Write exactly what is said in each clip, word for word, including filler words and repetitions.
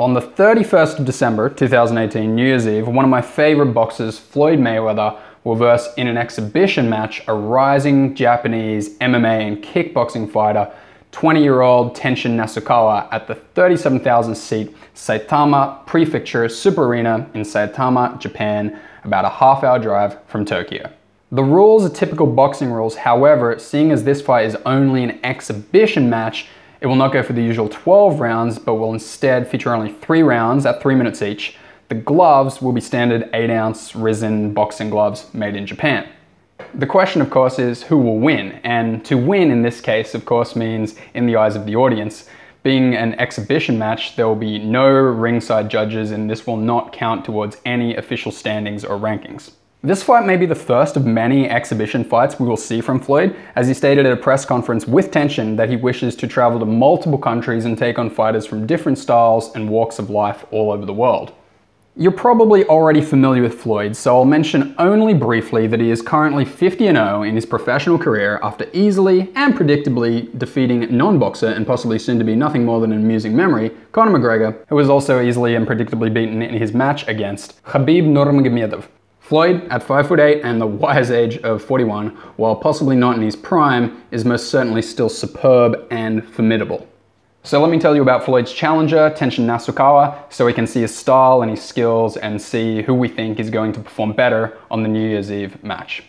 On the thirty-first of December two thousand eighteen, New Year's Eve, one of my favorite boxers, Floyd Mayweather, will verse in an exhibition match a rising Japanese M M A and kickboxing fighter, twenty-year-old Tenshin Nasukawa, at the thirty-seven thousand seat Saitama Prefecture Super Arena in Saitama, Japan, about a half-hour drive from Tokyo. The rules are typical boxing rules. However, seeing as this fight is only an exhibition match, it will not go for the usual twelve rounds, but will instead feature only three rounds at three minutes each. The gloves will be standard eight ounce Rizin boxing gloves made in Japan. The question, of course, is who will win? And to win in this case, of course, means in the eyes of the audience. Being an exhibition match, there will be no ringside judges, and this will not count towards any official standings or rankings. This fight may be the first of many exhibition fights we will see from Floyd, as he stated at a press conference with Tenshin that he wishes to travel to multiple countries and take on fighters from different styles and walks of life all over the world. You're probably already familiar with Floyd, so I'll mention only briefly that he is currently fifty and oh in his professional career after easily and predictably defeating non-boxer and possibly soon to be nothing more than an amusing memory, Conor McGregor, who was also easily and predictably beaten in his match against Khabib Nurmagomedov. Floyd, at five foot eight and the wise age of forty-one, while possibly not in his prime, is most certainly still superb and formidable. So let me tell you about Floyd's challenger, Tenshin Nasukawa, so we can see his style and his skills and see who we think is going to perform better on the New Year's Eve match.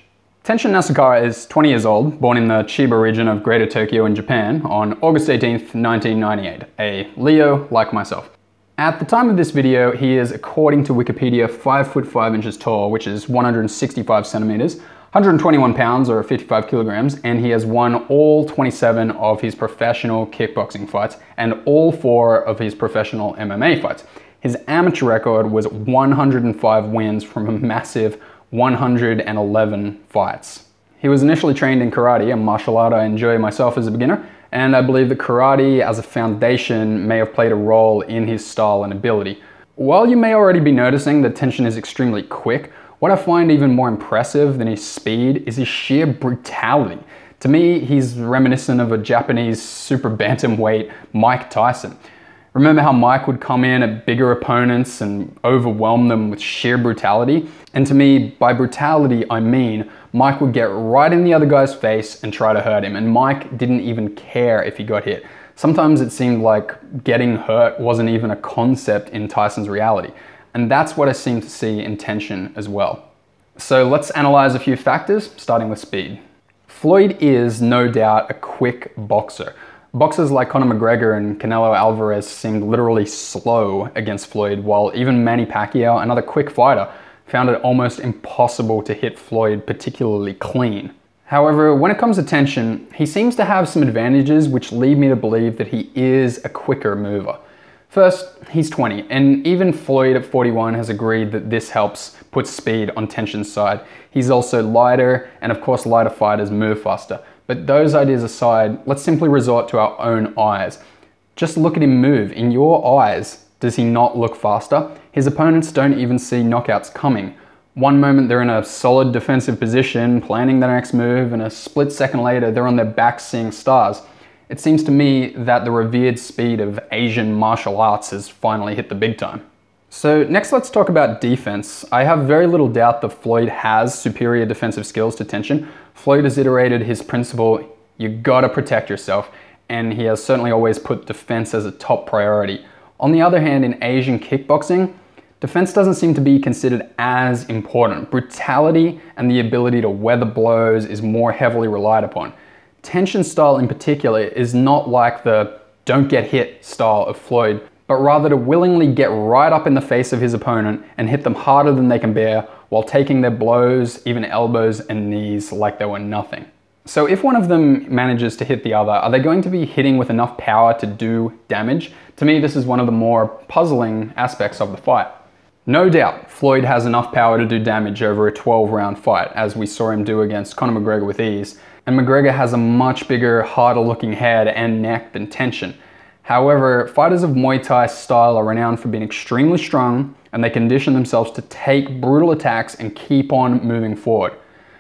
Tenshin Nasukawa is twenty years old, born in the Chiba region of Greater Tokyo in Japan on August eighteenth, nineteen ninety-eight, a Leo like myself. At the time of this video, he is, according to Wikipedia, five foot five inches tall, which is one hundred sixty-five centimeters, one hundred twenty-one pounds or fifty-five kilograms, and he has won all twenty-seven of his professional kickboxing fights and all four of his professional M M A fights. His amateur record was one hundred five wins from a massive one hundred eleven fights. He was initially trained in karate, a martial art I enjoy myself as a beginner, and I believe that karate as a foundation may have played a role in his style and ability. While you may already be noticing that Tenshin is extremely quick, what I find even more impressive than his speed is his sheer brutality. To me, he's reminiscent of a Japanese super bantamweight Mike Tyson. Remember how Mike would come in at bigger opponents and overwhelm them with sheer brutality? And to me, by brutality, I mean Mike would get right in the other guy's face and try to hurt him, and Mike didn't even care if he got hit. Sometimes it seemed like getting hurt wasn't even a concept in Tyson's reality, and that's what I seem to see in Tenshin as well. So let's analyze a few factors, starting with speed. Floyd is no doubt a quick boxer. Boxers like Conor McGregor and Canelo Alvarez seemed literally slow against Floyd, while even Manny Pacquiao, another quick fighter, found it almost impossible to hit Floyd particularly clean. However, when it comes to Tenshin, he seems to have some advantages which lead me to believe that he is a quicker mover. First, he's twenty, and even Floyd at forty-one has agreed that this helps put speed on Tenshin's side. He's also lighter, and of course lighter fighters move faster. But those ideas aside, let's simply resort to our own eyes. Just look at him move. In your eyes, does he not look faster? His opponents don't even see knockouts coming. One moment they're in a solid defensive position, planning their next move, and a split second later, they're on their back seeing stars. It seems to me that the revered speed of Asian martial arts has finally hit the big time. So next let's talk about defense. I have very little doubt that Floyd has superior defensive skills to Tenshin. Floyd has iterated his principle, you gotta protect yourself, and he has certainly always put defense as a top priority. On the other hand, in Asian kickboxing, defense doesn't seem to be considered as important. Brutality and the ability to weather blows is more heavily relied upon. Tenshin's style in particular is not like the don't get hit style of Floyd, but rather to willingly get right up in the face of his opponent and hit them harder than they can bear while taking their blows, even elbows and knees, like they were nothing. So if one of them manages to hit the other, are they going to be hitting with enough power to do damage? To me, this is one of the more puzzling aspects of the fight. No doubt, Floyd has enough power to do damage over a twelve round fight, as we saw him do against Conor McGregor with ease, and McGregor has a much bigger, harder looking head and neck than Tenshin. However, fighters of Muay Thai style are renowned for being extremely strong, and they condition themselves to take brutal attacks and keep on moving forward.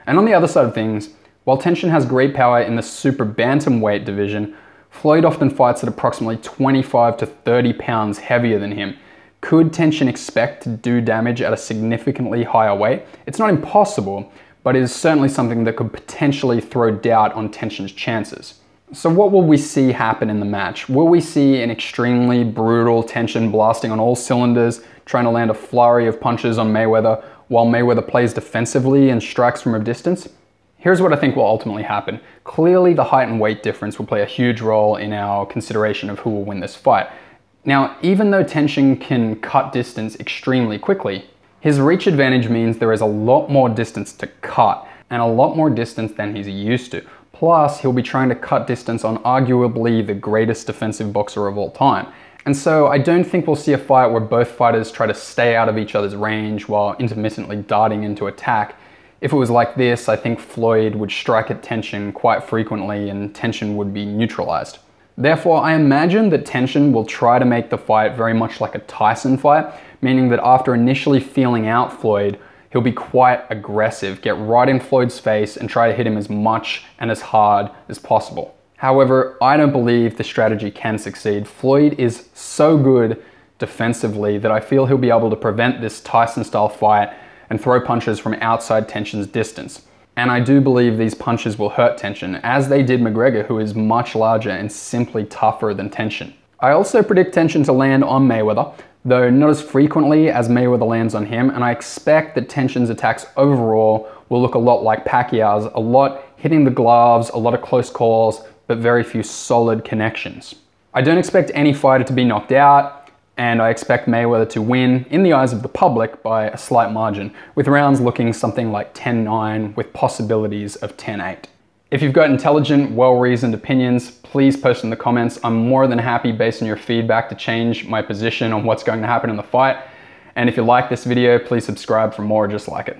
And on the other side of things, while Tenshin has great power in the super bantamweight division, Floyd often fights at approximately twenty-five to thirty pounds heavier than him. Could Tenshin expect to do damage at a significantly higher weight? It's not impossible, but it is certainly something that could potentially throw doubt on Tenshin's chances. So what will we see happen in the match? Will we see an extremely brutal Tenshin blasting on all cylinders, trying to land a flurry of punches on Mayweather, while Mayweather plays defensively and strikes from a distance? Here's what I think will ultimately happen. Clearly, the height and weight difference will play a huge role in our consideration of who will win this fight. Now, even though Tenshin can cut distance extremely quickly, his reach advantage means there is a lot more distance to cut, and a lot more distance than he's used to. Plus, he'll be trying to cut distance on arguably the greatest defensive boxer of all time. And so I don't think we'll see a fight where both fighters try to stay out of each other's range while intermittently darting into attack. If it was like this, I think Floyd would strike at Tenshin quite frequently and Tenshin would be neutralized. Therefore, I imagine that Tenshin will try to make the fight very much like a Tyson fight, meaning that after initially feeling out Floyd, he'll be quite aggressive, get right in Floyd's face and try to hit him as much and as hard as possible. However, I don't believe the strategy can succeed. Floyd is so good defensively that I feel he'll be able to prevent this Tyson-style fight and throw punches from outside Tenshin's distance. And I do believe these punches will hurt Tenshin, as they did McGregor, who is much larger and simply tougher than Tenshin. I also predict Tenshin to land on Mayweather, though not as frequently as Mayweather lands on him, and I expect that Tenshin's attacks overall will look a lot like Pacquiao's, a lot hitting the gloves, a lot of close calls, but very few solid connections. I don't expect any fighter to be knocked out, and I expect Mayweather to win, in the eyes of the public, by a slight margin, with rounds looking something like ten nine with possibilities of ten eight. If you've got intelligent, well-reasoned opinions, please post in the comments. I'm more than happy, based on your feedback, to change my position on what's going to happen in the fight. And if you like this video, please subscribe for more just like it.